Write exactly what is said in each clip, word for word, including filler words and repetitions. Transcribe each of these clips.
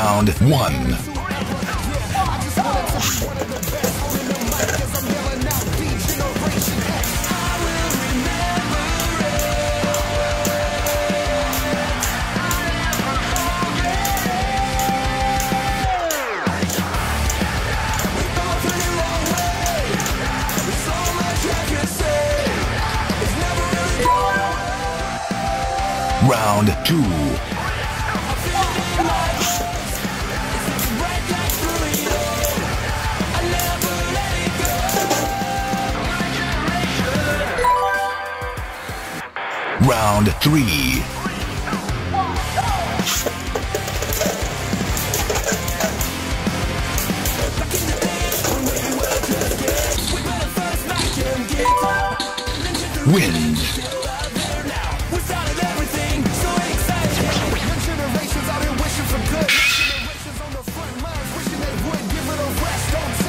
Round one. Round two. Round three. Wins.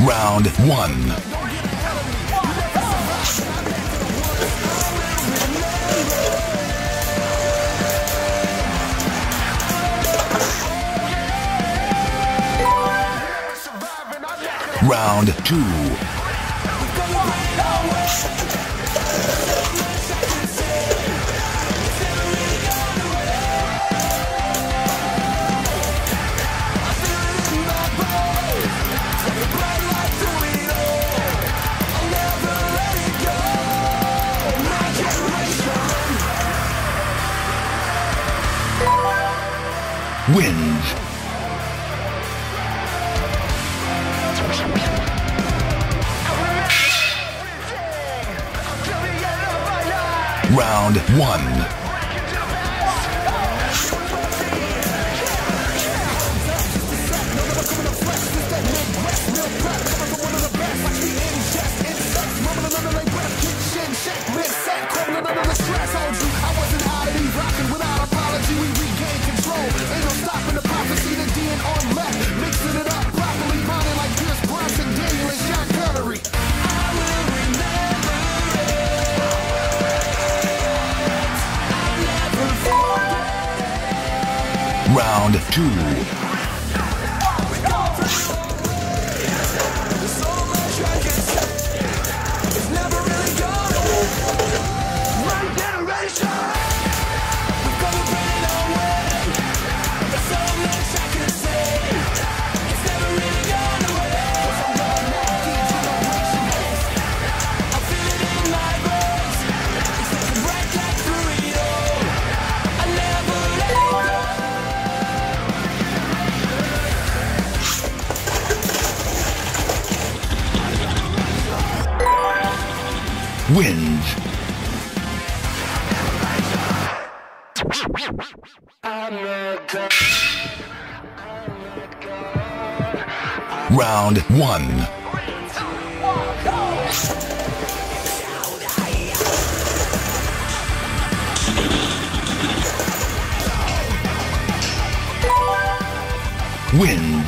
Round one. Round two. Wins. Round one. Round two. Wins. Round one. Wins.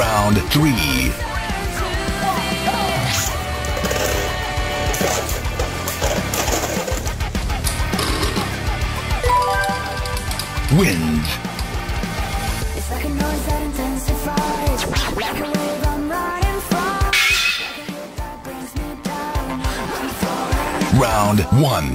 Round three. Wins. Round one.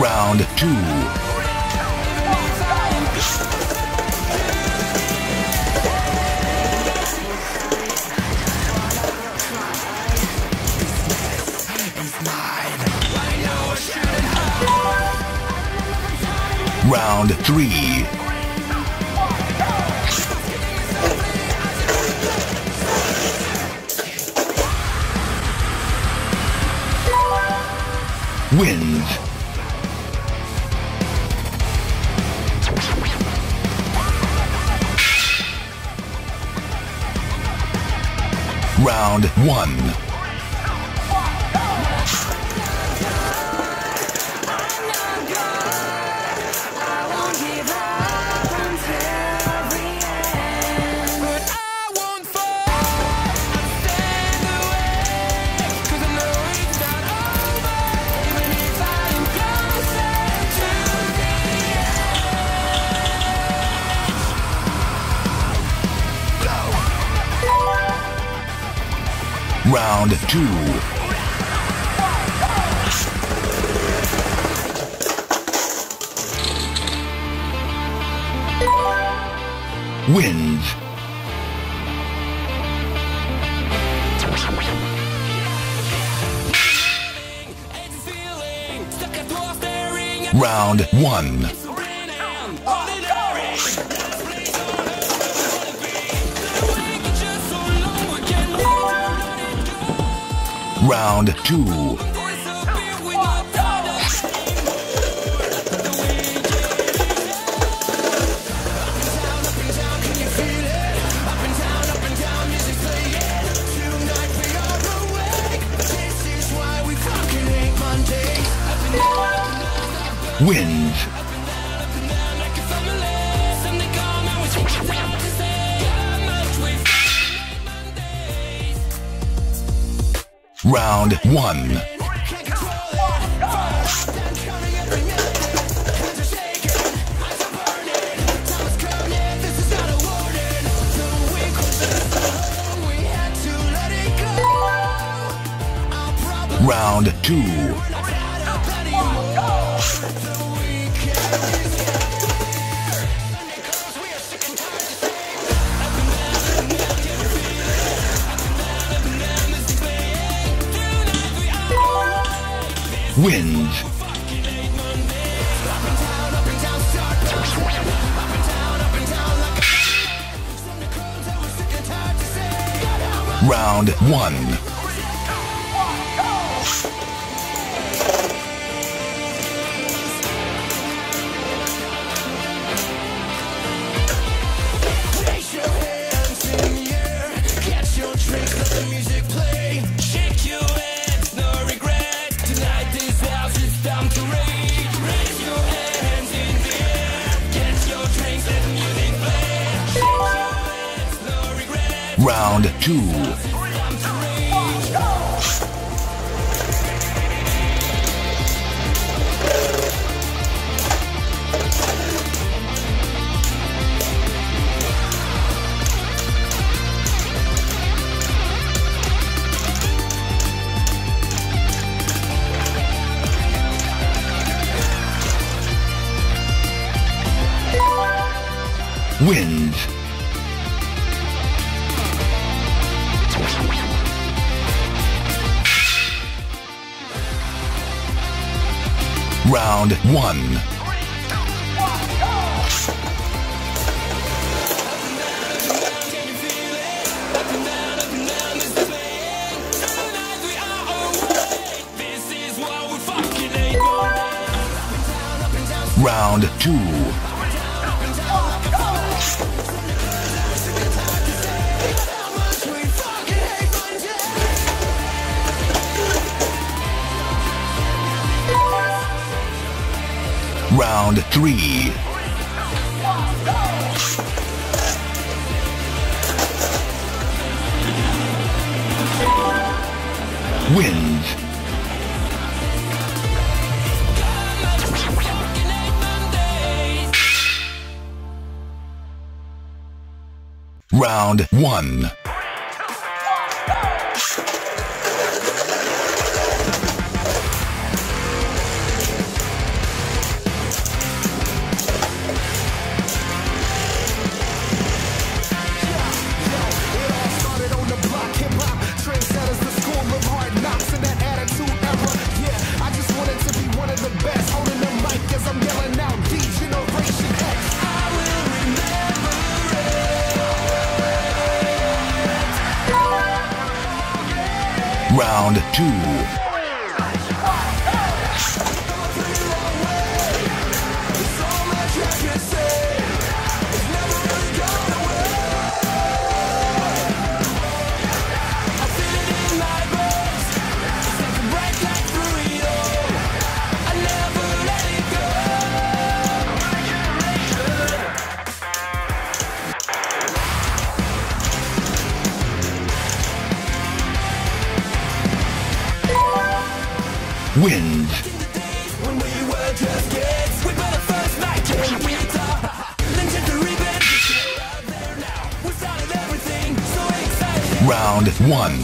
Round two. Round three. Wins. Round one. Round two. Wins. Round one. Round two. Wins. Round one. Round two. Wins. Round one. Round two. Wins. Round one. Round two. Round three. Wins. Round one. round two. Wind. When we were just kids, we put a first night in the winter. Then took the ribbon. We're out there now. We started everything. So excited. Round one.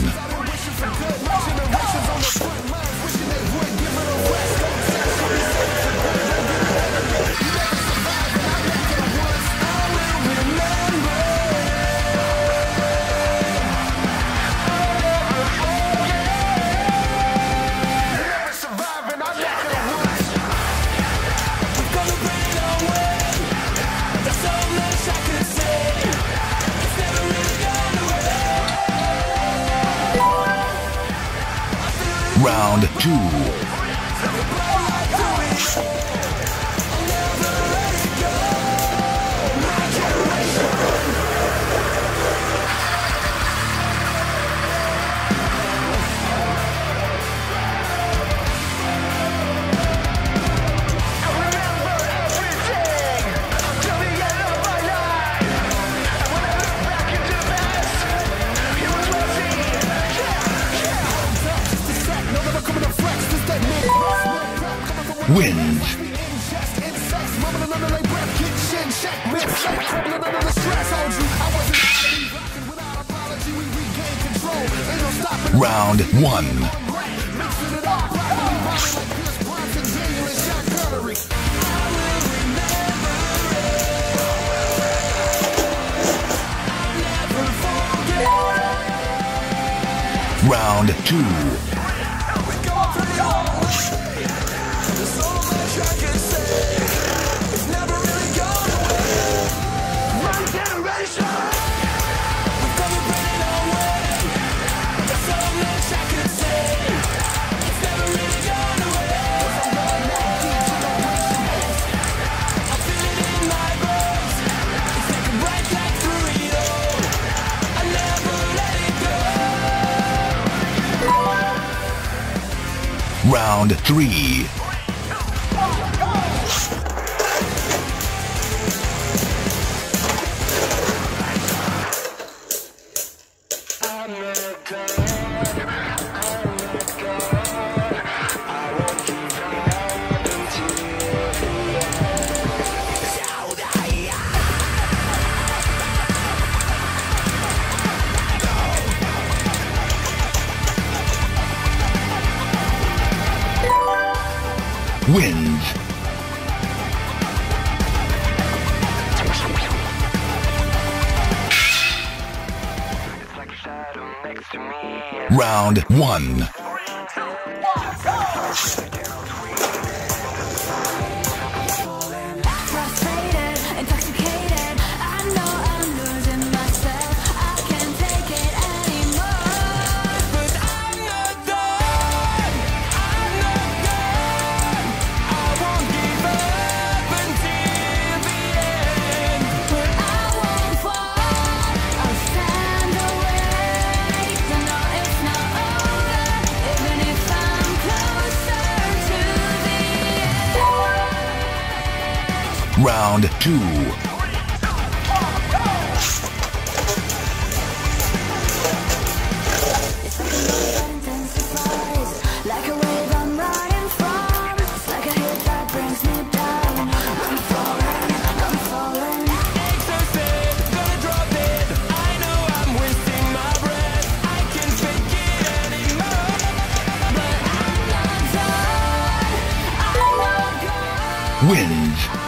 Round two. Wind. Round one. Round two. Round three. Wind. Round one. Round two. Wind.